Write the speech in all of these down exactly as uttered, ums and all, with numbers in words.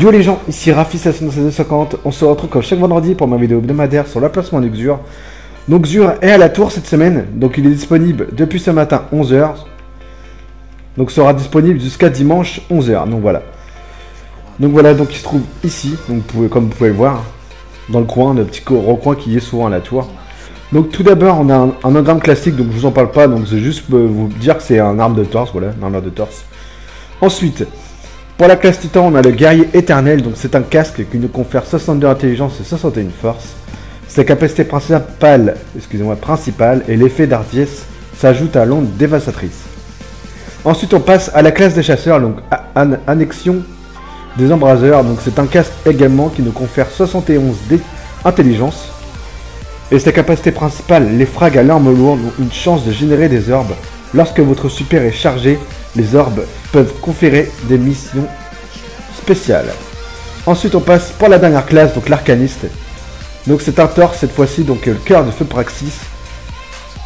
Yo les gens, ici Raphi sept cent deux cinq zéro, on se retrouve comme chaque vendredi pour ma vidéo hebdomadaire sur l'emplacement de Xur. Donc Xur est à la tour cette semaine, donc il est disponible depuis ce matin onze heures. Donc sera disponible jusqu'à dimanche onze heures, donc voilà. Donc voilà, donc il se trouve ici, donc vous pouvez, comme vous pouvez le voir, dans le coin, le petit recoin qui est souvent à la tour. Donc tout d'abord on a un, un engramme classique, donc je vous en parle pas, donc c'est juste vous dire que c'est un arme de torse, voilà, un arme de torse. Ensuite, pour la classe titan, on a le Guerrier Éternel, donc c'est un casque qui nous confère soixante-deux intelligence et soixante et un force. Sa capacité principale, excusez-moi, principale et l'effet d'artifice s'ajoute à l'onde dévastatrice. Ensuite, on passe à la classe des chasseurs, donc à An Annexion des Embraseurs, donc c'est un casque également qui nous confère soixante et onze d'intelligence. Et sa capacité principale, les frags à l'arme lourde ont une chance de générer des orbes. Lorsque votre super est chargé, les orbes peuvent conférer des missions spéciales. Ensuite on passe pour la dernière classe, donc l'Arcaniste. Donc c'est un torse cette fois-ci, donc le cœur de feu Praxis.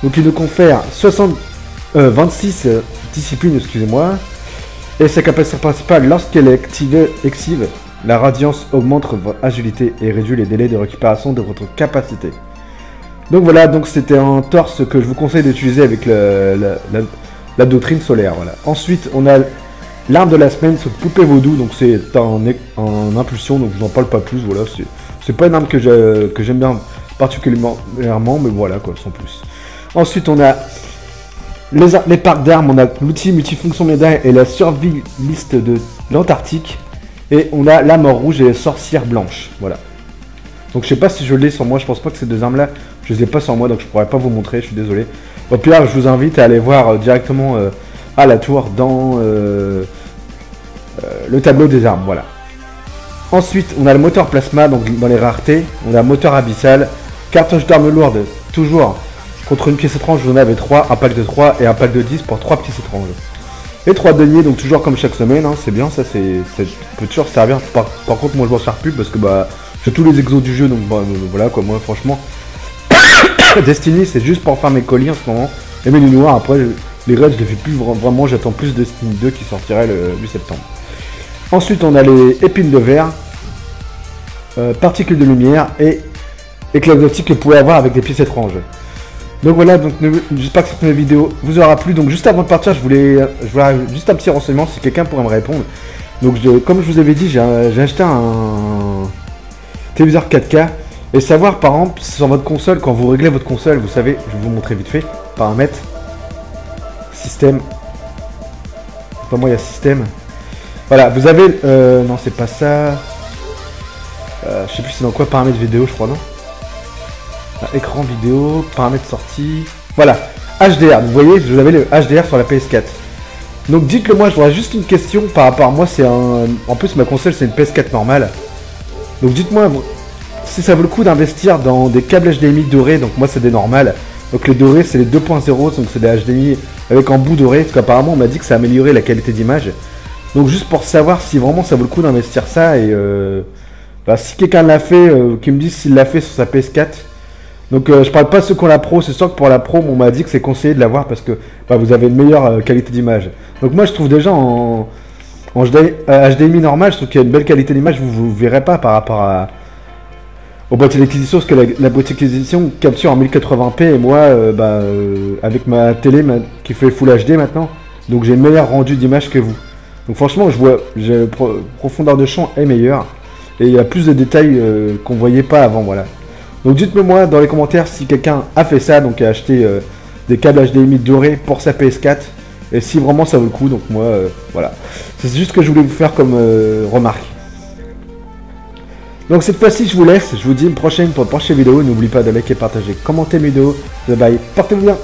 Donc il nous confère soixante, euh, vingt-six euh, disciplines, excusez-moi. Et sa capacité principale, lorsqu'elle est active, active, la radiance augmente votre agilité et réduit les délais de récupération de votre capacité. Donc voilà, donc c'était un torse que je vous conseille d'utiliser avec le, la, la, la doctrine solaire. Voilà. Ensuite, on a l'arme de la semaine, c'est Poupée Vaudou. Donc c'est en, en impulsion, donc je n'en parle pas plus. Voilà, c'est pas une arme que j'aime que bien particulièrement, mais voilà quoi, sans plus. Ensuite, on a les, les parcs d'armes. On a l'outil multifonction médaille et la survie liste de l'Antarctique. Et on a la mort rouge et les sorcières blanches. Voilà. Donc je sais pas si je l'ai sur moi, je pense pas que ces deux armes là, je les ai pas sur moi, donc je pourrais pas vous montrer, je suis désolé. Au pire, je vous invite à aller voir directement euh, à la tour dans euh, euh, le tableau des armes, voilà. Ensuite, on a le moteur plasma, donc dans les raretés, on a moteur abyssal, cartouche d'armes lourdes, toujours contre une pièce étrange, vous en avez trois, un pack de trois et un pack de dix pour trois pièces étranges. Et trois deniers, donc toujours comme chaque semaine, hein, c'est bien, ça c'est peut toujours servir. Par, par contre, moi je dois faire pub parce que bah... j'ai tous les exos du jeu, donc bah, voilà quoi, moi franchement Destiny c'est juste pour faire mes colis en ce moment. Et mes noirs, après les raids je les fais plus vraiment, j'attends plus Destiny deux qui sortirait le huit septembre. Ensuite on a les épines de verre, euh, particules de lumière et éclats d'optique que vous pouvez avoir avec des pièces étranges. Donc voilà, donc j'espère que cette nouvelle vidéo vous aura plu. Donc juste avant de partir, je voulais, je voulais juste un petit renseignement si quelqu'un pourrait me répondre. Donc je, comme je vous avais dit, j'ai acheté un téléviseur quatre K, et savoir par exemple sur votre console, quand vous réglez votre console, vous savez, je vais vous montrer vite fait, paramètres, système, pas moi il y a système, voilà, vous avez, euh, non c'est pas ça, euh, je sais plus c'est dans quoi, paramètres vidéo je crois, non, ah, écran vidéo, paramètres sortie, voilà, H D R, vous voyez, vous avez le H D R sur la P S quatre, donc dites-le moi, je voudrais juste une question par rapport à moi, c'est un, en plus ma console c'est une P S quatre normale. Donc dites-moi si ça vaut le coup d'investir dans des câbles H D M I dorés, donc moi c'est des normales. Donc les dorés c'est les deux point zéro, donc c'est des H D M I avec un bout doré, parce qu'apparemment on m'a dit que ça améliorait la qualité d'image. Donc juste pour savoir si vraiment ça vaut le coup d'investir ça, et euh, bah, si quelqu'un l'a fait, euh, qui me dise s'il l'a fait sur sa P S quatre. Donc euh, je parle pas de ceux qui ont la Pro, c'est sûr que pour la Pro on m'a dit que c'est conseillé de l'avoir parce que bah, vous avez une meilleure euh, qualité d'image. Donc moi je trouve déjà en... en H D M I normal, je trouve qu'il y a une belle qualité d'image, vous ne verrez pas par rapport à au boîtier d'acquisition, parce que la, la boîtier d'acquisition capture en mille quatre-vingts p, et moi, euh, bah, euh, avec ma télé ma, qui fait Full H D maintenant, donc j'ai une meilleure rendu d'image que vous. Donc franchement, je vois, j'ai pro, profondeur de champ est meilleure, et il y a plus de détails euh, qu'on ne voyait pas avant, voilà. Donc dites-le moi dans les commentaires si quelqu'un a fait ça, donc a acheté euh, des câbles H D M I dorés pour sa P S quatre, et si vraiment ça vaut le coup, donc moi, euh, voilà. C'est juste ce que je voulais vous faire comme euh, remarque. Donc cette fois-ci, je vous laisse. Je vous dis une prochaine pour une prochaine vidéo. N'oubliez pas de liker, partager, commenter mes vidéos. Bye bye. Portez-vous bien.